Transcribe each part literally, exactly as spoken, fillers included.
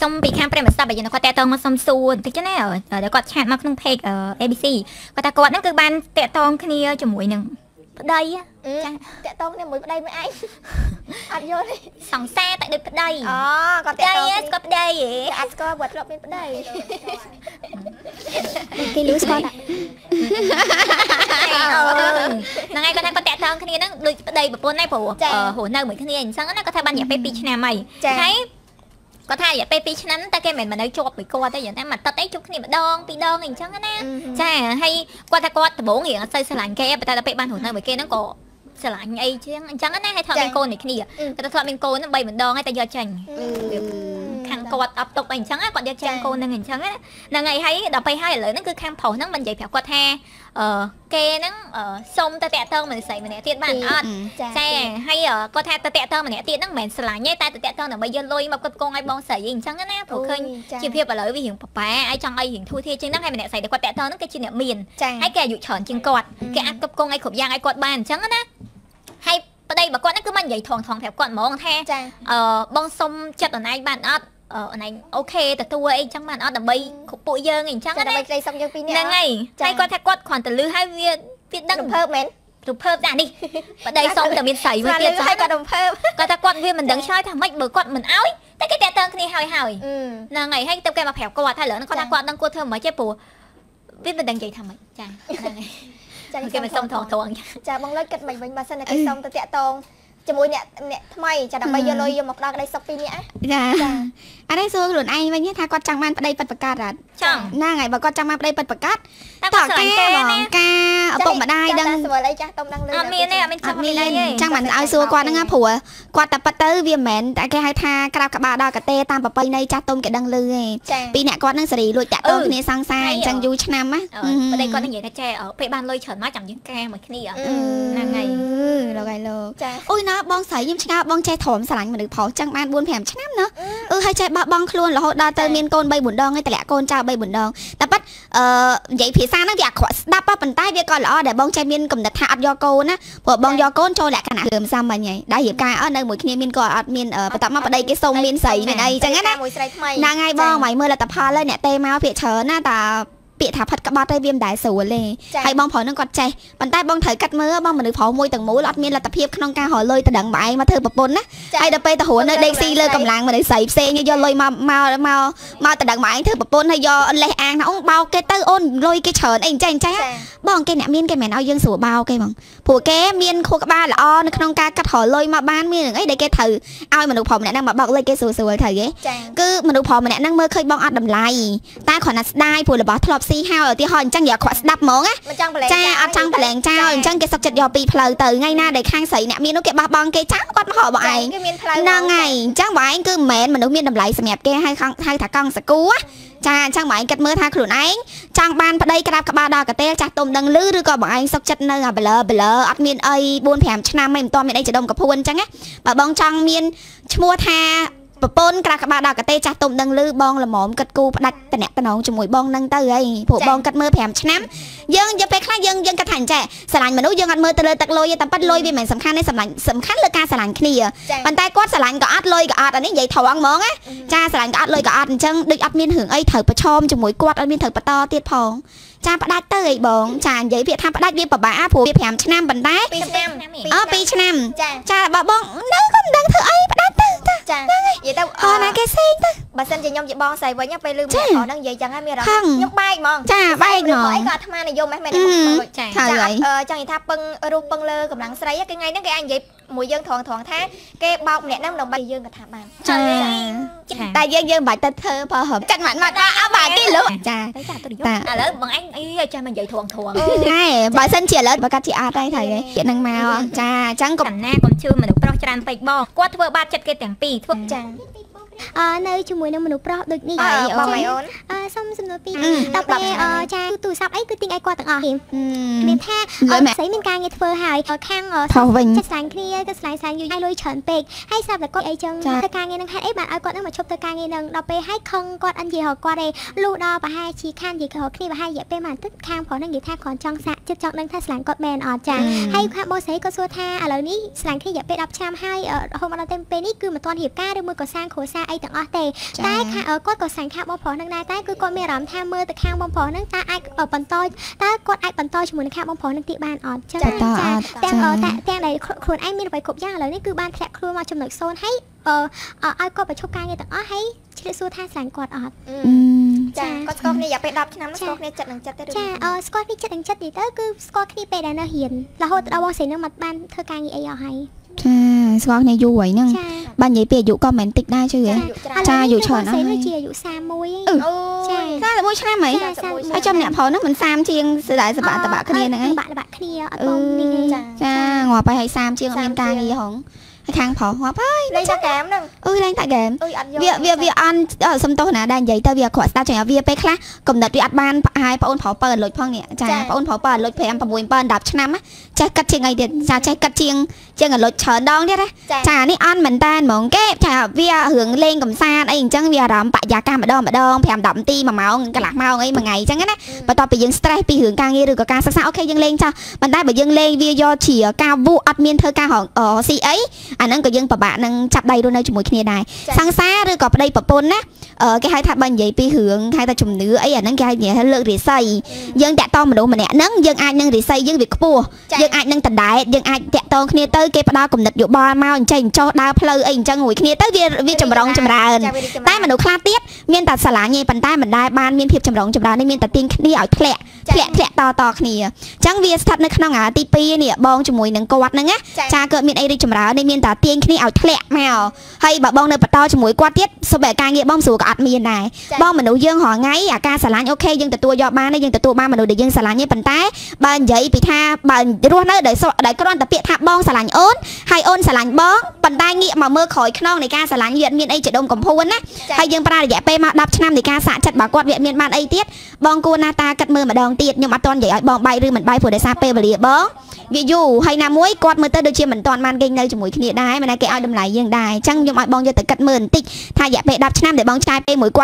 Song bị khang prem sắp bây giờ nó có tẹt tông song suôn thế chứ nè ở để có chạm mắc nung peg ở a bê xê có ta có nó cứ ban tẹt tông cái này cho mũi nưng đây tẹt tông này mũi đây mới ai ăn vô đi sòng xe tại được đây à có đây có đây ăn có bật lọc bên đây cái lưới con ạ nó ngay con đang có tẹt tông cái này nó được đây bồn này phủ hồ nơi mũi cái này xong nó có thay ban nhẹ baby cho nè mày thấy có thay vậy baby cho nên ta cái mình mà nói chụp bị co tới giờ nãy mà ta thấy chút cái này đong bị đong hình chăng thế nè, cha hay qua ta qua bố nghiện xây xây lạnh kia, ta ta bị ban hồn nơi bởi kia nó có xây lạnh ấy chăng chăng thế nè hay thợ bên cô này cái gì, ta thợ bên cô nó bay mình đong hay ta do chành, khang co tập tục hình chăng á, còn do chành cô nên hình chăng á, là ngày hay đọc bài hay là nó cứ khang phổ nó mình dạy phải qua the, kia nó sông ta tẹt tơ mình xây mình nè tiền bản ăn, cha hay ở qua the ta tẹt tơ mình nè tiền nó mình xây lạnh nhé ta tẹt tơ là bây giờ lôi mà con ai bong xây hình chăng á nè thổ khinh, chiêu phê bà lưỡi vì hiểm bà ai chăng ai hiểm thui thê trên nó hay mình nè xây để qua tẹt tơ nó cái chi nè miền, hay kẻ dụ chọn chừng cọt, kẻ ăn cặp con ai khổ giang ai cọt bàn chăng á nè, hay đây bà con nó cứ mang giày thòng thòng phải con mỏng the, bong sông chặt ở này bạn ăn ở này ok từ tôi ấy chẳng bạn ở đầm bay bụi dơ hình chẳng đấy đây xong dơ pin này ngay hay qua thạch quất khoảng từ lư hai viên viên đăng phơm mến chụp phơm đã đi và đây xong từ bên sảy với tiền hay qua đồng phơm qua thạch quất viên mình đứng chơi thằng mách bờ quất mình áo thế cái tẹt tơ cái này hời hời là ngày hay tao kêu mà phèo quạt thay lỡ nó có thạch quất đang cua thơm mới chơi bù biết mình đang chơi thằng mày chàng chàng kêu mình xong thòng thòng chàng băng lót cất mình mình mà sân này cái xong từ tẹt tông chấm mũi nè nè thay chả đập bay vô lôi vô một đòn đây sọc pin nhẽ dạ anh ấy xưa luôn anh vậy nhé thay con trăng man đây bật bật cát à chẳng na ngày bà con trăng man đây bật bật cát thở ca bỏ ca ở bụng mà đai đang trăng man ai xưa qua đang ngáp hùa qua tập bắt tới viêm mền tại cái hai tha cái đào cả ba đào cả tê tam bắp bay này cha tôm cái đằng lư này pin nè con đang sỉ lôi tạ tôm này sang sai trăng du chăn năm á đây con đang nhảy cha ở phải ban lôi chởn má chẳng những ca mà cái này à na ngày rồi ngày rồi ôi na bong sấy nhưng cha bong che thòm sảng mà được pháo trăng man buôn phèm chăn năm nữa ừ hai cha bong luôn là họ đa tơ miên côn bay bùn đong ngay tại lẽ côn cha bay bùn đong ta bắt vậy phía xa nó việc đáp bắt bàn tay việc coi là để bong cha miên cầm đặt hạt do côn á bộ bong do côn cho lại cả nãy làm sao mà nhảy đã hiểu ca ở nơi mũi kia miên cò miên ở tập mà ở đây cái sông miên sấy miên đây chẳng hết á là ngay bong mày mưa là tập hò lên nè tê máu phía chớ na ta bị thả phật các bạn đây viêm đại sầu lên hay bong phổi nó còn chạy bàn tay bong thấy cắt mưa bong mà được pháo môi từng mũi lót miên là tập hiệp không ca hỏi lôi từ đằng bài mà thưa bập bồn á hay đập tay ta hổ nơi đây xì lơ cầm láng mà để sấy xe như do lôi mau mau mau mau từ đằng bài thưa bập bồn hay do lệ an nó bao cái tơ ôn lôi cái chởn anh chạy chạy á bong cái nẹm miên cái mẹ nó dương sủa bao cái bong phủ cái miên khô các ba là o nó không ca cắt hỏi lôi mà ban miên ấy để cái thử ai mà được phồng lại đang mà bọc lôi cái sủa sủa thử ghé cứ mà được phồng lại đang mơ khơi bong ăn đầm lai ta khỏi là đai phủ là bỏ thọp xì hao ở ti hòn trăng giờ khóa đập món á cha ăn trăng bèn trao trăng cái sọc chật giò pì phơi từ ngay na để khang sấy nè miên nó cái ba bong cái trắng quát họ bọn anh nâng ngày trăng bọn anh cứ mệt mà nó miên đầm lại sầm nhẹp kia hay không hay thả con sờ cú á cha trăng bọn anh cắt mưa tha khử anh trăng ban ở đây cái đạp cả ba đào cả tê cha tôm đằng lư đưa coi bọn anh sọc chật nơi à bờ bờ ăn miên ấy buôn phèm chăn nam mình to miên đây chỉ đông cả phuôn trăng á bà bong trăng miên mua tha bồn cả các bạn đào cả tê cha tôm đằng lư bong là mỏm cật cù đặt tẹt tẹt nòng trong mũi bong nâng tới ấy phụ bong cật mưa phèm chấm dân dân phải khác dân dân cật thành trẻ sả lạnh mà nấu dân ăn mưa từ lời tật lôi tầm bắt lôi vì mình sầm khăn đấy sầm lạnh sầm khát lơ ca sả lạnh kia bàn tay quát sả lạnh có át lôi có át anh ấy vậy thầu ăn món á cha sả lạnh có át lôi có át chân được át miên hưởng ấy thở bật chom trong mũi quát át miên thở bật to tiệt phong cha bắt đắt tới bong cha giấy việc tham bắt đắt viên bà bá phụ việc phèm chấm bàn tay ở pi chấm cha bà bong nấu không đang thử ấy bắt đắt tới vậy tao ờ này cái xinh ta bà xin chị nhông chị bon xài với nhóc bay lư mẹ họ đang về chẳng ai mẹ rồi nhóc bay mòn cha bay rồi cái thằng này vô mẹ mẹ cha ờ chẳng gì tha pưng ru pưng lơ cầm lăng sấy cái ngay nó cái anh vậy mùi dân thoảng thoảng thá cái bọc nè năm đồng bay dương cả thả bàn ta dân dân bài tên thơ phò hợp tranh mạnh mà ta áo bài cái lũ cha ta lớn bằng anh ấy cho mình vậy thoảng thoảng này bà xin chị lớn bà cắt chị ở đây thầy chị năng màu cha trắng cục na còn chưa mà được pro tràn bạch bò quát vừa ba chặt cái tảng pì thuốc chàng អើនៅជាមួយនឹងមនុស្សប្រុសដូចនេះហើយបងអើ តែគាត់គាត់សង្ឃាបងប្រុសនឹងដែរតែគឺគាត់មានអារម្មណ៍ថាមើលទៅខាងបងប្រុសនឹងតើអាចបន្តចតែតែខ្លួនឯងមានអ្វីគ្រប់យ៉ាងឥឡូវនេះស្លាញ់គ្នាយកទៅស្លាញ់ស្លាញយូរឲ្យលុយច្រើនពេកហើយស្លាញ់ស្លាញយូរឲ្យគាត់ក៏សង្ឃាបងប្រុសនឹងតែអាចបន្តចមួយនឹងខាងបងប្រុសនឹងទីបានអត់ចាចាតែអត់តែតែខ្លួនខ្លួនឯងមានអ្វីគ្រប់យ៉ាងឥឡូវនេះគឺបានធ្លាក់ខ្លួនមកចំណុច zone ហើយ អើអើឲ្យគាត់ប្រជុំការងារទាំងអស់ហើយជ្រាបសួរថាស្លាញ់គាត់អត់ចាចាអត់ស្គាល់គ្នាចិត្តនឹងចិត្តទេចាអឺស្គាល់គ្នាចិត្តនឹងចិត្តនេះទៅគឺស្គាល់គ្នាពេលដែលនៅរៀនរហូតដល់បងស្រីនឹងមិនបានធ្វើការងារអីអស់ហើយ ចាស្គាល់គ្នាយូរហើយហ្នឹងបាននិយាយពីអាយុក៏មិនតិចដែរជឿចាអាយុច្រើនហ្នឹងជាអាយុ khang phở hóa bay lên ta game nè ơi lên ta game việc việc việc ăn ở sâm tô nè đang vậy ta việc khỏi ta chẳng việc pe khác cầm đặt việc ban hai pa ôn phở bờ lột phong nè cha pa ôn phở bờ lột em pa bùi bờ đạp chân nấm á cha cắt chiên ngày điện cha cha cắt chiên chiên ở lột chở đong đấy đấy cha ní ăn mình tan mỏng kép cha việc hưởng lên cầm xa ấy chẳng việc đầm bạ già cam mà đom mà đom thèm đậm ti mà máu cái lạc máu ấy mà ngày chẳng á mà to bị dưng stress bị hưởng càng nghe được có càng sắc sắc ok dưng lên cha mình đã bị dưng lên việc do chỉ cao vụ admin thơ ca họ ở si ấy អាហ្នឹងក៏យើងពិបាកនឹងចាប់ដៃខ្លួននៅជាមួយគ្នាដែរសង្សារឬក៏ប្តីប្រពន្ធណាអឺគេហៅថាបាញ់និយាយពីរឿងហៅថាជំនឿអីអាហ្នឹងគេហៅ ធ្លាក់មកហើយបើបងនៅបន្តជាមួយគាត់ទៀតសុទ្ធតែការងារបងស្រួលក៏អត់មានដែរបងមនុស្សយើងរងថ្ងៃអាការស្រឡាញ់អូខេយើងទទួលយកបានយើងទទួលបានមនុស្សដែលយើងស្រឡាញ់ទេប៉ុន្តែ វាយូរហើយណាមួយគាត់មើលទៅដូចជាមិនតាន់បានគេនៅជាមួយគ្នាដែរមិនតែគេឲ្យតម្លៃយើងដែរអញ្ចឹងខ្ញុំឲ្យបងយកទៅគិតមើលបន្តិចថារយៈពេល ដប់ ឆ្នាំដែលបងឆ្លៃពេលមួយគា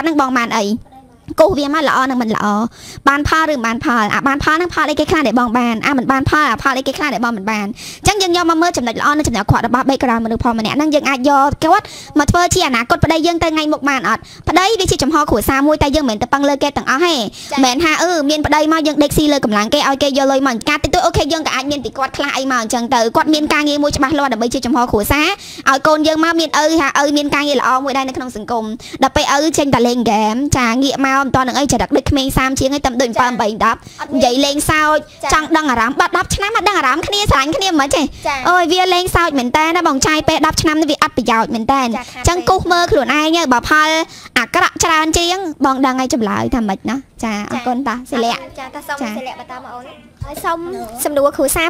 ត់ហ្នឹងបងបានអី គោវាមកល្អនឹងមិនល្អបានផលឬមិនផលអាបានផលអីគេខ្លះដែលបងបានអាមិនបានផលអាផលអីគេខ្លះដែលបងមិនបានអញ្ចឹងយើងយកមកមើលចំណុចល្អនឹងចំណុចខ្វក់របស់ ដល់បី ហើយសុំសំដួលគ្រូសា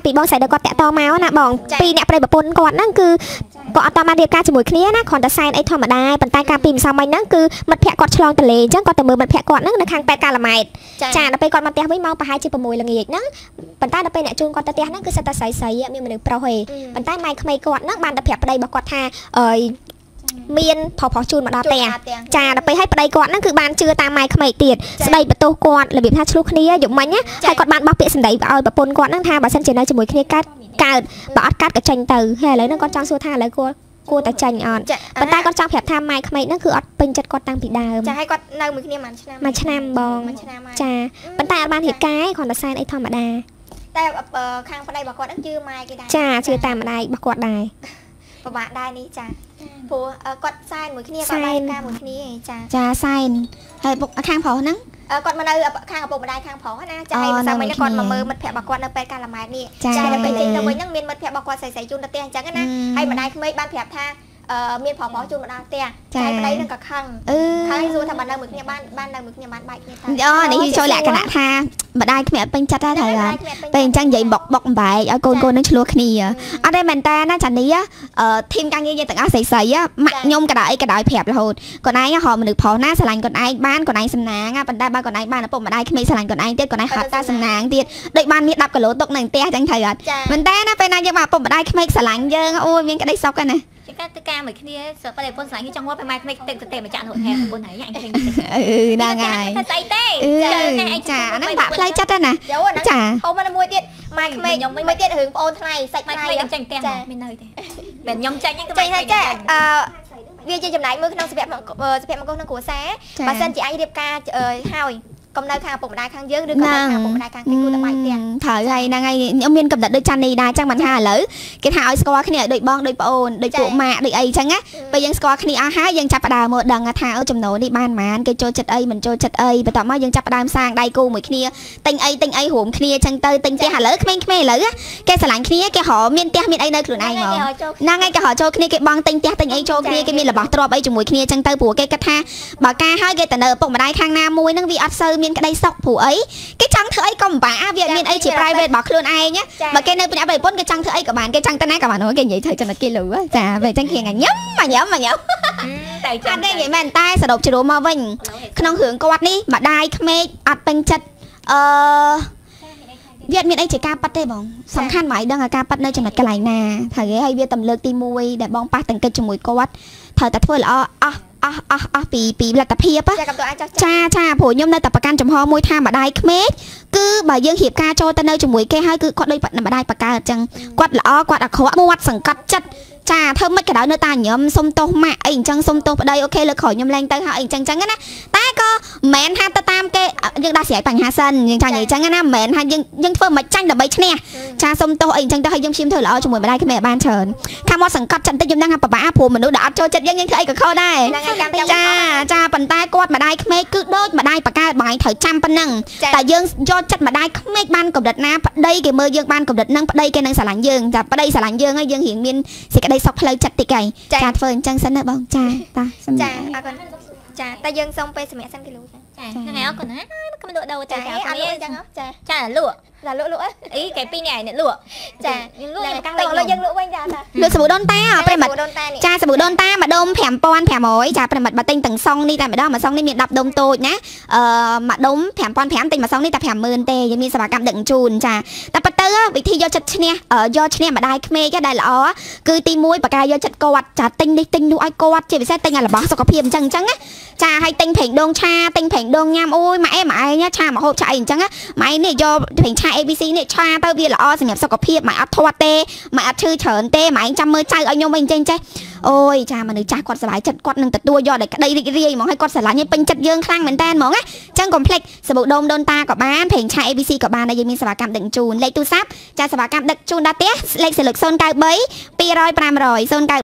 ពីបងស្រីដល់គាត់តាក់តមកណាបងពីអ្នកប្រិយប្រពន្ធគាត់ហ្នឹងគឺគាត់អត់តាមរៀបការជាមួយគ្នាណាគ្រាន់តែសែនអីធម្មតាប៉ុន្តែការពីម្សិលមិញហ្នឹងគឺមិត្តភ័ក្ដិគាត់ឆ្លងតលេអញ្ចឹងគាត់ទៅមើលមិត្តភ័ក្ដិគាត់ហ្នឹងនៅខាងប៉ែកាលម៉ែតចាដល់ពេលគាត់មកផ្ទះវិញមកប្រហែលជា មានផលផុសជូនមកដល់ផ្ទះចាដល់ពេលឲ្យប្តីគាត់ហ្នឹងគឺបានជឿតាមម៉ែក្មេកទៀតស្ដីបន្ទោសគាត់របៀបថាឆ្លោះគ្នាយំមិញណាហើយគាត់បានបោះពាក្យសម្ដីឲ្យប្រពន្ធគាត់ហ្នឹងថាបើសិនជានៅជាមួយគ្នាកើត គួរតែចាញ់អត់ប៉ុន្តែគាត់ចង់ប្រាប់ថាម៉ែក្មេកហ្នឹងគឺអត់ពេញចិត្តគាត់តាំងពីដើមចាឲ្យគាត់នៅមួយគ្នាមួយឆ្នាំមួយឆ្នាំបងមួយឆ្នាំចាប៉ុន្តែអត់បានហេតុការណ៍គាត់តែសែនអីធម្មតាតែខាងប្តីរបស់គាត់ហ្នឹងជឿម៉ែគេដែរចាជឿតាមម្ដាយរបស់គាត់ដែរ ពបាទដែរនេះចាព្រោះគាត់សែនមួយគ្នាគាត់ខាងបងប្អូនហ្នឹងគាត់មកនៅខាងឪពុកម្ដាយខាងប្រុសណាចាឲ្យម្សិលមិញគាត់មកមើលមិត្តភ័ក្ដិរបស់គាត់នៅពេលកាលម៉ែនេះចាដល់ពេលចេញទៅវិញហ្នឹងមានមិត្តភ័ក្ដិរបស់គាត់ស្រីស្រីជូនទៅផ្ទះអញ្ចឹងណាហើយម្ដាយក្មេកបានប្រាប់ថា អឺ Miền pháo pháo chôn mà đa tè Trái vào đây nâng cả khăn Khăn rồi thầm bàn đang mực nha Ban đang mực nha bán bạch Đó, này khi trôi lại cả nạ tha Mà đai cái mẹ bênh chặt ra thầy à Bênh chăng dậy bọc bọc bạch Cô cô nâng chua khăn nì Ở đây mình ta nó chẳng ní á Thêm càng nghe như tầng áo xảy xảy á Mặc nhông cả đợi cả đợi phẹp là hồn Còn ai họ mà được phó ná xà lành còn ai Ban còn ai xâm nàng á Bạn đai ba còn ai ban nó bụng mà đai cái mẹ xà lành còn ai Tiết còn ai hạt ta xâm nàng tiết Đợi ban miết đập cả lỗ tốc nâng tè chẳng thầy à Mình ta nó bên ai Các ca mấy kia sợ phải để bôn sáng khi trong ngõ phải mai tê tê mà chạm hội hè bôn thấy anh thành ừ đang ngày tay tê anh chả nó bạ play chất ra nè chả không mà mua tiện mai mày nhóm mấy tiện hướng ôn này sạch này em chành tèn bên nơi thế bên nhóm chành những cái này à vì chơi chậm lại mưa không sẽ bẹp sẽ bẹp một con thằng của xé bà dân chị anh điệp ca hào Công đai khang bụng đai khang dương đưa công đai khang bụng đai khang cái cô tập bài tiền thở này là ngày ông miên cầm đặt đôi chân này đai trang bàn hà lỡ cái thảo score khi này đôi bong đôi bồn đôi cụ mạ đôi ấy chăng á bây giờ score khi này a há dân chập đà một đằng à thảo chấm nổ đi ban mà cái trôi chật ấy mình trôi chật ấy và tỏ mai dân chập đàm sang đai cô mùi kia tinh ấy tinh ấy hổm kia chăng tơi tinh kia hà lỡ cái cái lỡ cái sả lạnh kia cái họ miên tia miên ấy nơi cửa này mà na ngay cái họ trôi kia cái bong tinh tia tinh ấy trôi kia cái miên là bỏ trộp ấy chấm mùi kia chăng tơi bùa cái cắt ha bỏ ca hai cái tận nợ bụng đai khang nam mùi nâng vị ớt sơ miên cái đây sọc phủ ấy cái trăng thứ ấy còn bả việc miền ấy chỉ private bảo luôn ai nhé mà cái nơi bên đã bày bốn cái trăng thứ ấy của bạn cái trăng tên này các bạn nói cái gì thời cho nó kia lửa dạ về trăng kia ngày nhắm mà nhắm mà nhắm anh đây vậy mà anh tai sờ đột chế độ mao vinh không hưởng quạt đi mà đai khme ạt banh chật việc miền ấy chỉ ca bắt đây bóng sắm khăn máy đang là ca bắt nơi cho nó cái này nè thời ghế hay việc tầm lược tim mui để bong pa từng cây cho mùi quạt thời ta thôi là à à à à pì pì là tập hiệp á cha cha phổ nhôm nơi tập bạc can trồng hoa môi tham mà đai khmết cứ bà dương hiệp ca cho ta nơi trồng mũi ke hai cứ quạt đôi bận mà đai bạc ca chẳng quạt lọ quạt đặc khó mua sẵn cắt chất cha thơm mấy cái đó nơi ta nhôm sông tô mạ ảnh trăng sông tô ở đây ok lực khỏi nhôm lên tới họ ảnh trăng trắng á nè ta co mẹn hai ta tam ke nhưng ta sẽ bằng hà sơn nhưng cha nhảy trắng á nè mẹn hai nhưng nhưng phơ mà tranh là mấy nè cha sông tô ảnh trăng ta hơi nhôm chim thử lọ trồng mũi mà đai cái mẹ ban chờn tham mua sẵn cắt trận tới nhôm đang hạp bả phù mình đã cho chất dân những cái cái kho đây cha cha bàn tay quạt mà đai khmê cứ đôi mà đai bạc ca bài thời trăm phân năng tại dương do chất mà đai khmê ban cẩm đợt na đây cái mơ dương ban cẩm đợt năng đây cái năng xả lạnh dương và đây xả lạnh dương ấy dương hiển miên sẽ cái đây sọc lâu chặt tị cày cha phơi trăng sân nữa bông cha ta cha cha ta dương xong pe mẹ sang cái lúa ngày đó còn á không độ đầu trời cả không cha cha là lụa là lụa lụa ý cái pin này nữa lụa cha lụa căng lụa lụa dân lụa quanh già ta lụa sầu đôn ta phải mặt cha sầu đôn ta mà đom phèm pon phèm mối cha phải mặt mà tinh từng song đi ta mà đó mà song đi miệng đập đom tôi nhá mà đống phèm pon phèm tinh mà song đi ta phèm mơn tê như miệng sầu cảm đựng chùn cha ta bắt tớ vị thi do chật nè ở do nè mà đai khme cái đai lọ cứ ti mũi bà cài do chật co cha tinh đi tinh nu ai co chỉ vì sao tinh là bó sao có phèm chăng chăng á cha hay tinh phèn đôn cha tinh phèn đôn nham ôi mà em mà ai nhá cha mà hộp cha ảnh chăng á mày này do phèn cha a bê xê เนี่ยឆ្លាតទៅវាល្អសម្រាប់សុខភាពមិនអត់ធាត់ទេមិនអត់ឈឺច្រើនទេម៉ែអញចាំមើលចៅឲ្យខ្ញុំវិញចេញចេះអូយចាមនុស្សចាស់គាត់សេវាចិត្តគាត់នឹងទទួលយកដល់ក្ដីរីករាយហ្មងហើយគាត់ស្រឡាញ់ឲ្យពេញចិត្តយើងខ្លាំងមែនតើហ្មងណាចឹងកុំភ្លេចសបូដុំដូនតាក៏បានភេងឆា a bê xê ក៏បានដែរយើងមានសេវាកម្មដឹកជូនលេខទូរស័ព្ទចាសសេវាកម្មដឹកជូនដល់ផ្ទះលេខ សីលឹក ศูนย์ เก้า สาม สอง ศูนย์ เก้า ห้า ศูนย์ เก้า